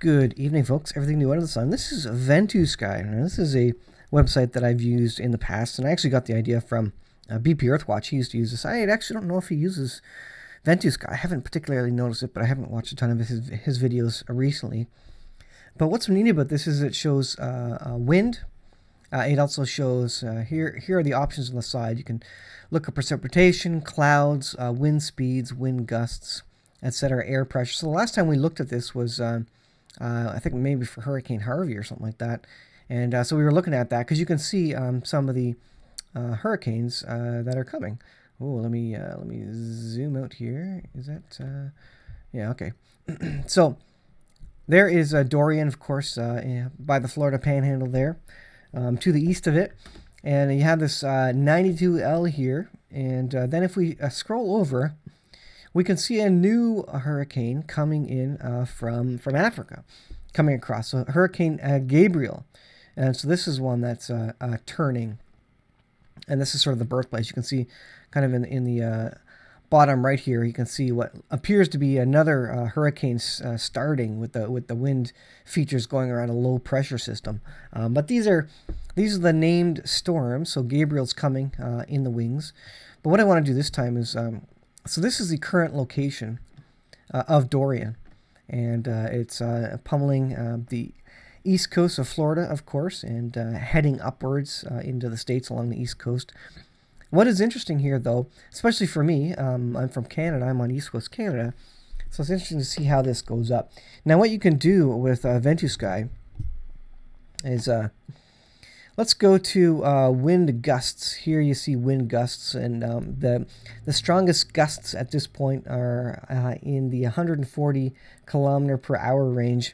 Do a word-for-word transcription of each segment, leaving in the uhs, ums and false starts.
Good evening, folks. Everything new under the sun. This is Ventusky. Now, this is a website that I've used in the past, and I actually got the idea from uh, B P Earthwatch. He used to use this. I actually don't know if he uses Ventusky. I haven't particularly noticed it, but I haven't watched a ton of his, his videos recently. But what's neat about this is it shows uh, uh, wind. Uh, it also shows, uh, here Here are the options on the side. You can look at precipitation, clouds, uh, wind speeds, wind gusts, et cetera, air pressure. So the last time we looked at this was... Uh, Uh, I think maybe for Hurricane Harvey or something like that. And uh, so we were looking at that because you can see um, some of the uh, hurricanes uh, that are coming. Oh, let me uh, let me zoom out here. Is that? Uh, yeah, okay. So there is uh, Dorian, of course, uh, in, by the Florida Panhandle there, um, to the east of it. And you have this uh, ninety-two L here. And uh, then if we uh, scroll over, we can see a new hurricane coming in uh, from, from Africa, coming across. So Hurricane uh, Gabriel. And so this is one that's uh, uh, turning. And this is sort of the birthplace. You can see kind of in, in the uh, bottom right here, you can see what appears to be another uh, hurricane uh, starting with the, with the wind features going around a low pressure system. Um, but these are, these are the named storms. So Gabriel's coming uh, in the wings. But what I want to do this time is... Um, So this is the current location uh, of Dorian, and uh, it's uh, pummeling uh, the east coast of Florida, of course, and uh, heading upwards uh, into the States along the east coast. What is interesting here, though, especially for me, um, I'm from Canada, I'm on East Coast Canada, so it's interesting to see how this goes up. Now what you can do with uh, Ventusky is... Uh, Let's go to uh, wind gusts. Here you see wind gusts, and um, the the strongest gusts at this point are uh, in the one hundred forty kilometer per hour range,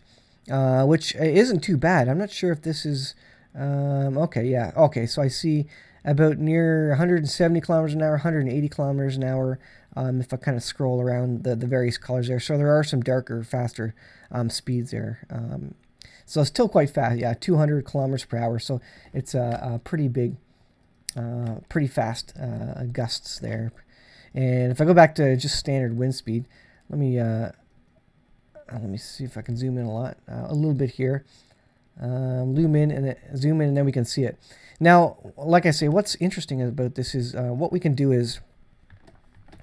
uh, which isn't too bad. I'm not sure if this is um, okay. Yeah, okay. So I see about near one hundred seventy kilometers an hour, one hundred eighty kilometers an hour. Um, if I kind of scroll around the the various colors there, so there are some darker, faster um, speeds there. Um, So it's still quite fast, yeah, two hundred kilometers per hour. So it's a, a pretty big, uh, pretty fast uh, gusts there. And if I go back to just standard wind speed, let me uh, let me see if I can zoom in a lot, uh, a little bit here. Um, zoom in and then, zoom in, and then we can see it. Now, like I say, what's interesting about this is uh, what we can do is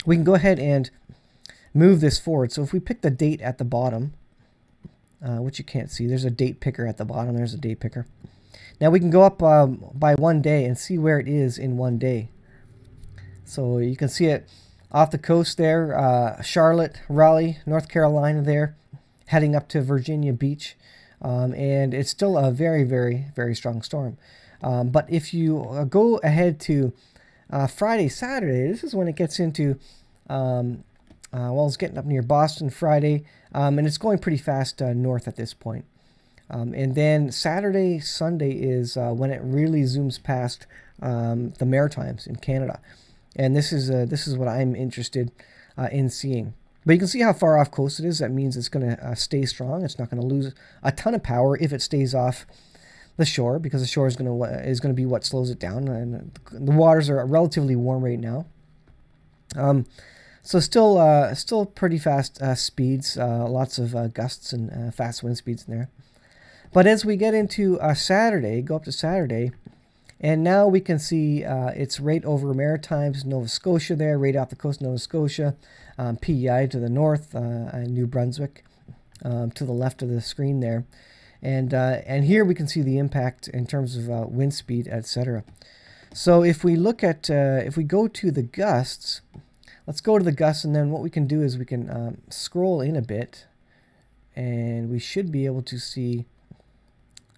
we can go ahead and move this forward. So if we pick the date at the bottom. Uh, which you can't see. There's a date picker at the bottom. There's a date picker. Now we can go up um, by one day and see where it is in one day. So you can see it off the coast there, uh, Charlotte, Raleigh, North Carolina there, heading up to Virginia Beach. Um, and it's still a very, very, very strong storm. Um, but if you uh, go ahead to uh, Friday, Saturday, this is when it gets into... Um, Uh, well, it's getting up near Boston Friday, um, and it's going pretty fast uh, north at this point. Um, and then Saturday, Sunday is uh, when it really zooms past um, the Maritimes in Canada. And this is uh, this is what I'm interested uh, in seeing. But you can see how far off coast it is. That means it's going to uh, stay strong. It's not going to lose a ton of power if it stays off the shore, because the shore is going to uh, is going to be what slows it down. And the waters are relatively warm right now. Um, So still, uh, still pretty fast uh, speeds, uh, lots of uh, gusts and uh, fast wind speeds in there. But as we get into uh, Saturday, go up to Saturday, and now we can see uh, it's right over Maritimes, Nova Scotia there, right off the coast of Nova Scotia, um, P E I to the north, uh, New Brunswick, um, to the left of the screen there. And, uh, and here we can see the impact in terms of uh, wind speed, et cetera. So if we look at, uh, if we go to the gusts, let's go to the gusts, and then what we can do is we can um, scroll in a bit, and we should be able to see,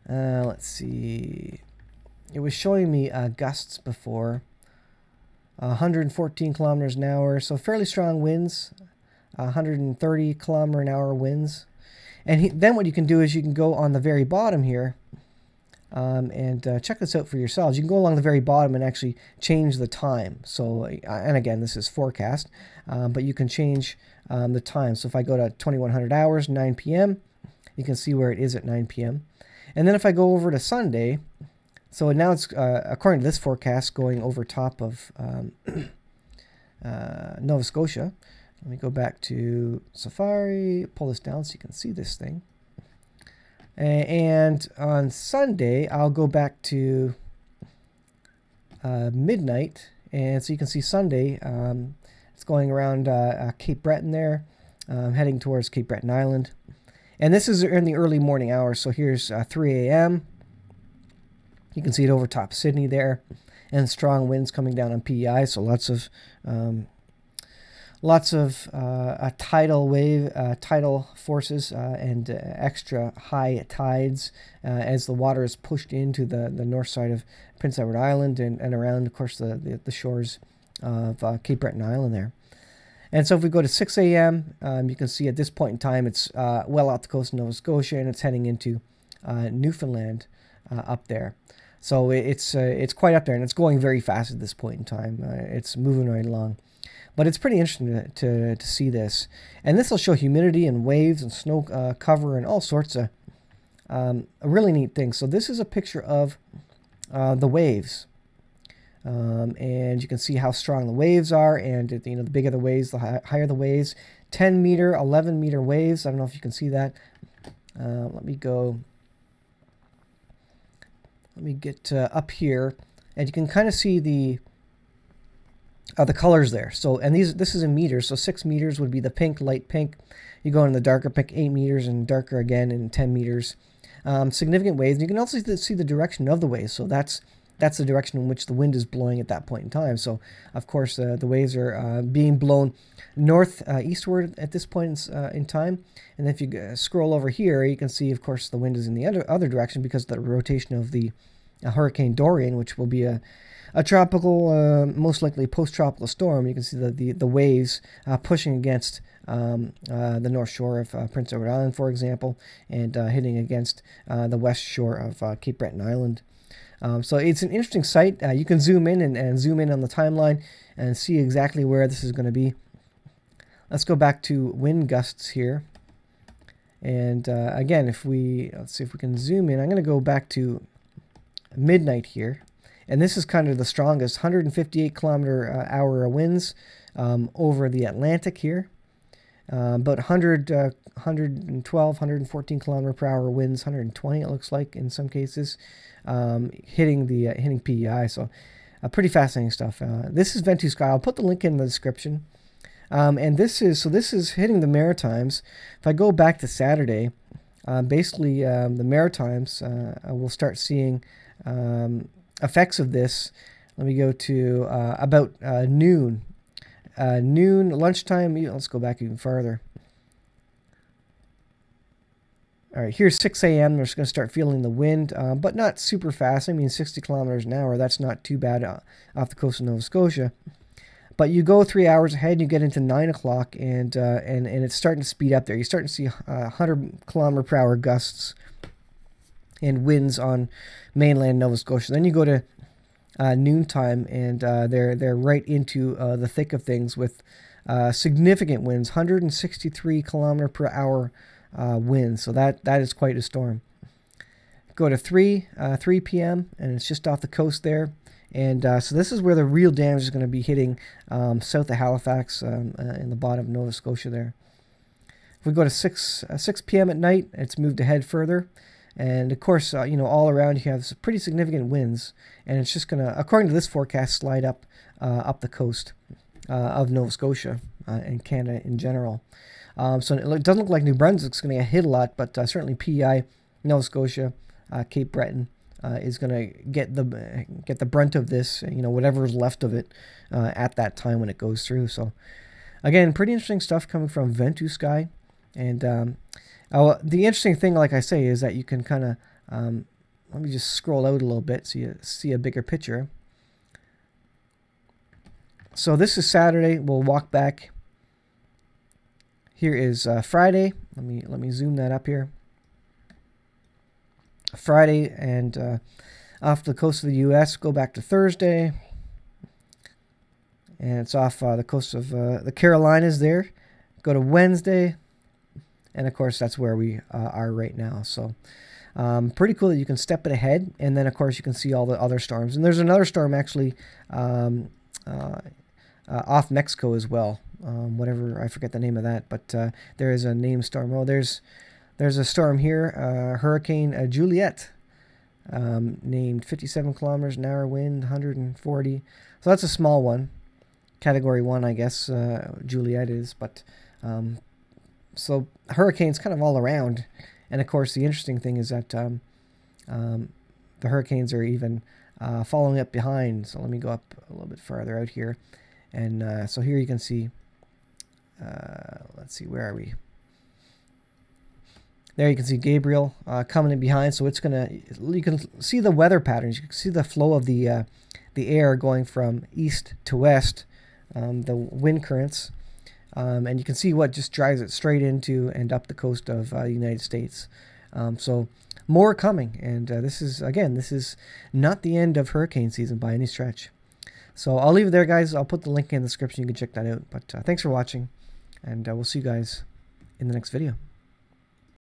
uh, let's see, it was showing me uh, gusts before, uh, one hundred fourteen kilometers an hour, so fairly strong winds, uh, one hundred thirty kilometer an hour winds. And he, then what you can do is you can go on the very bottom here, Um, and uh, check this out for yourselves. You can go along the very bottom and actually change the time. So, uh, and again, this is forecast, uh, but you can change um, the time. So if I go to twenty-one hundred hours, nine P M, you can see where it is at nine P M And then if I go over to Sunday, so now it's, uh, according to this forecast, going over top of um, uh, Nova Scotia. Let me go back to Safari, pull this down so you can see this thing. Uh, and on Sunday, I'll go back to uh, midnight. And so you can see Sunday, um, it's going around uh, uh, Cape Breton there, um, heading towards Cape Breton Island. And this is in the early morning hours. So here's uh, three A M You can see it over top Sydney there. And strong winds coming down on P E I. So lots of um, lots of uh, a tidal wave, uh, tidal forces, uh, and uh, extra high tides uh, as the water is pushed into the, the north side of Prince Edward Island and, and around, of course, the, the, the shores of uh, Cape Breton Island there. And so if we go to six A M, um, you can see at this point in time, it's uh, well out the coast of Nova Scotia, and it's heading into uh, Newfoundland uh, up there. So it's uh, it's quite up there, and it's going very fast at this point in time. Uh, it's moving right along. But it's pretty interesting to, to, to see this. And this will show humidity and waves and snow uh, cover and all sorts of um, really neat things. So this is a picture of uh, the waves. Um, and you can see how strong the waves are, and you know, the bigger the waves, the hi higher the waves. ten meter, eleven meter waves. I don't know if you can see that. Uh, let me go... Let me get uh, up here, and you can kind of see the uh, the colors there. So, and these this is in meters. So six meters would be the pink, light pink. You go in the darker pink, eight meters, and darker again, in ten meters. Um, significant waves. And you can also see the direction of the waves. So that's that's the direction in which the wind is blowing at that point in time. So, of course, uh, the waves are uh, being blown north uh, eastward at this point in, uh, in time. And if you scroll over here, you can see, of course, the wind is in the other, other direction because of the rotation of the uh, Hurricane Dorian, which will be a, a tropical, uh, most likely post-tropical storm. You can see the, the, the waves uh, pushing against um, uh, the north shore of uh, Prince Edward Island, for example, and uh, hitting against uh, the west shore of uh, Cape Breton Island. Um, so it's an interesting site. Uh, you can zoom in and, and zoom in on the timeline and see exactly where this is going to be. Let's go back to wind gusts here. And uh, again, if we, let's see if we can zoom in. I'm going to go back to midnight here. And this is kind of the strongest, one hundred fifty-eight kilometer uh, hour winds um, over the Atlantic here. Uh, about one hundred, one twelve, one fourteen kilometer per hour winds, one hundred twenty it looks like in some cases, um, hitting the uh, hitting P E I. So, uh, pretty fascinating stuff. Uh, this is Ventusky. I'll put the link in the description. Um, and this is so this is hitting the Maritimes. If I go back to Saturday, uh, basically um, the Maritimes uh, will start seeing um, effects of this. Let me go to uh, about uh, noon. Uh, noon, lunchtime, let's go back even farther. All right, here's six A M We're just going to start feeling the wind, uh, but not super fast. I mean, sixty kilometers an hour, that's not too bad uh, off the coast of Nova Scotia. But you go three hours ahead, you get into nine o'clock, and, uh, and, and it's starting to speed up there. You're starting to see uh, one hundred kilometer per hour gusts and winds on mainland Nova Scotia. Then you go to Uh, noontime, and uh, they're they're right into uh, the thick of things with uh, significant winds, one hundred sixty-three kilometer per hour uh, winds. So that that is quite a storm. Go to three p m and it's just off the coast there, and uh, so this is where the real damage is going to be hitting um, south of Halifax, um, uh, in the bottom of Nova Scotia there. If we go to six p m at night, it's moved ahead further. And of course, uh, you know, all around you have some pretty significant winds, and it's just gonna, according to this forecast, slide up, uh, up the coast uh, of Nova Scotia uh, and Canada in general. Um, so it doesn't look like New Brunswick's gonna get hit a lot, but uh, certainly P E I, Nova Scotia, uh, Cape Breton uh, is gonna get the get the brunt of this. You know, whatever's left of it uh, at that time when it goes through. So, again, pretty interesting stuff coming from Ventusky, and. Um, Uh, the interesting thing, like I say, is that you can kind of, um, let me just scroll out a little bit so you see a bigger picture. So this is Saturday. We'll walk back. Here is uh, Friday. Let me let me zoom that up here. Friday, and uh, off the coast of the U S, go back to Thursday. And it's off uh, the coast of uh, the Carolinas there. Go to Wednesday. And, of course, that's where we uh, are right now. So um, pretty cool that you can step it ahead. And then, of course, you can see all the other storms. And there's another storm actually um, uh, uh, off Mexico as well. Um, whatever, I forget the name of that. But uh, there is a named storm. Oh, there's There's a storm here, uh, Hurricane uh, Juliet, um, named fifty-seven kilometers an hour wind, one hundred forty. So that's a small one, category one, I guess, uh, Juliet is. But um, so hurricanes kind of all around. And of course, the interesting thing is that um, um, the hurricanes are even uh, following up behind. So let me go up a little bit farther out here. And uh, so here you can see, uh, let's see, where are we? There you can see Gabriel uh, coming in behind, so it's gonna. You can see the weather patterns. You can see the flow of the uh, the air going from east to west, um, the wind currents, um, and you can see what just drives it straight into and up the coast of uh, the United States. Um, so more coming, and uh, this is again, this is not the end of hurricane season by any stretch. So I'll leave it there, guys. I'll put the link in the description. You can check that out. But uh, thanks for watching, and uh, we'll see you guys in the next video.